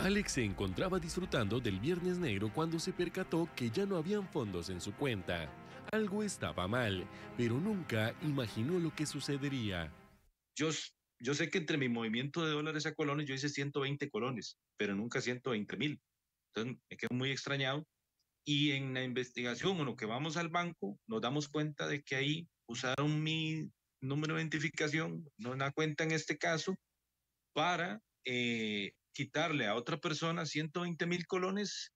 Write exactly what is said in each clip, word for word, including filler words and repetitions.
Alex se encontraba disfrutando del Viernes Negro cuando se percató que ya no habían fondos en su cuenta. Algo estaba mal, pero nunca imaginó lo que sucedería. Yo, yo sé que entre mi movimiento de dólares a colones yo hice ciento veinte colones, pero nunca ciento veinte mil. Entonces me quedo muy extrañado. Y en la investigación, en lo que vamos al banco, nos damos cuenta de que ahí usaron mi número de identificación, no una cuenta en este caso, para eh, quitarle a otra persona ciento veinte mil colones.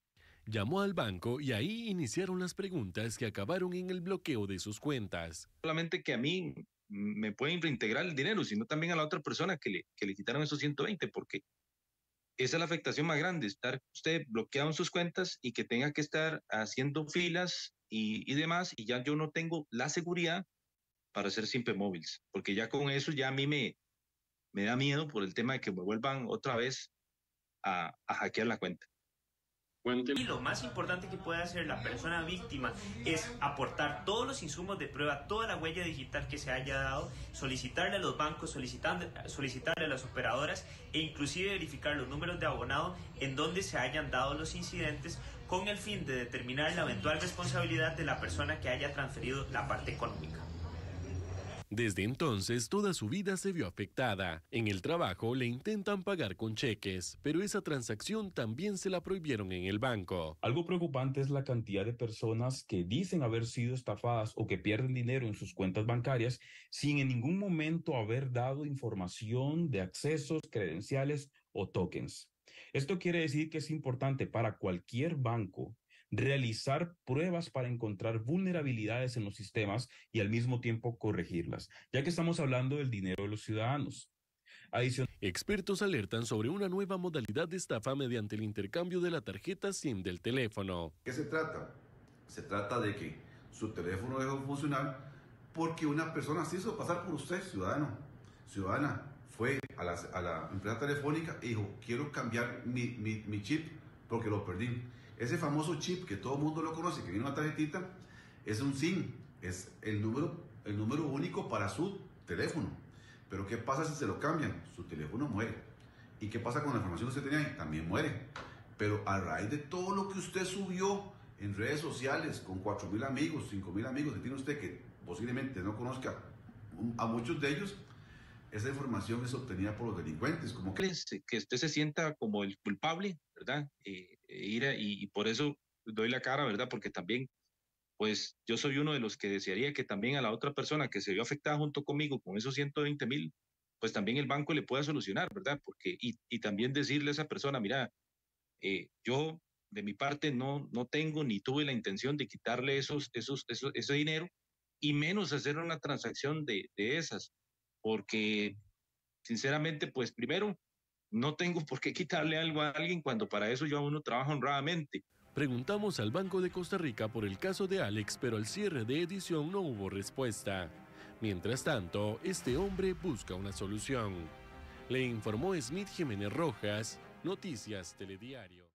Llamó al banco y ahí iniciaron las preguntas que acabaron en el bloqueo de sus cuentas. Solamente que a mí me pueden reintegrar el dinero, sino también a la otra persona que le, que le quitaron esos ciento veinte, porque esa es la afectación más grande, estar usted bloqueado en sus cuentas y que tenga que estar haciendo filas y, y demás, y ya yo no tengo la seguridad para hacer simple móviles, porque ya con eso ya a mí me, me da miedo por el tema de que me vuelvan otra vez a, a hackear la cuenta. Y lo más importante que puede hacer la persona víctima es aportar todos los insumos de prueba, toda la huella digital que se haya dado, solicitarle a los bancos, solicitarle a las operadoras e inclusive verificar los números de abonado en donde se hayan dado los incidentes con el fin de determinar la eventual responsabilidad de la persona que haya transferido la parte económica. Desde entonces, toda su vida se vio afectada. En el trabajo le intentan pagar con cheques, pero esa transacción también se la prohibieron en el banco. Algo preocupante es la cantidad de personas que dicen haber sido estafadas o que pierden dinero en sus cuentas bancarias sin en ningún momento haber dado información de accesos, credenciales o tokens. Esto quiere decir que es importante para cualquier banco realizar pruebas para encontrar vulnerabilidades en los sistemas y al mismo tiempo corregirlas, ya que estamos hablando del dinero de los ciudadanos. Adicion- Expertos alertan sobre una nueva modalidad de estafa mediante el intercambio de la tarjeta SIM del teléfono. ¿Qué se trata? Se trata de que su teléfono dejó funcionar porque una persona se hizo pasar por usted, ciudadano, ciudadana. Fue a la, a la empresa telefónica y dijo, quiero cambiar mi, mi, mi chip porque lo perdí. Ese famoso chip que todo el mundo lo conoce, que viene una tarjetita, es un SIM, es el número, el número único para su teléfono. Pero ¿qué pasa si se lo cambian? Su teléfono muere. ¿Y qué pasa con la información que usted tenía ahí? También muere. Pero a raíz de todo lo que usted subió en redes sociales, con cuatro mil amigos, cinco mil amigos que tiene usted, que posiblemente no conozca a muchos de ellos, esa información es obtenida por los delincuentes. Como que, que usted se sienta como el culpable, ¿verdad? Eh, eh, ir a, y, y por eso doy la cara, ¿verdad? Porque también, pues, yo soy uno de los que desearía que también a la otra persona que se vio afectada junto conmigo con esos ciento veinte mil, pues también el banco le pueda solucionar, ¿verdad? Porque, y, y también decirle a esa persona, mira, eh, yo de mi parte no, no tengo ni tuve la intención de quitarle esos, esos, esos, ese dinero y menos hacer una transacción de, de esas. Porque, sinceramente, pues primero, no tengo por qué quitarle algo a alguien cuando para eso yo aún no trabajo honradamente. Preguntamos al Banco de Costa Rica por el caso de Alex, pero al cierre de edición no hubo respuesta. Mientras tanto, este hombre busca una solución. Le informó Smith Jiménez Rojas, Noticias Telediario.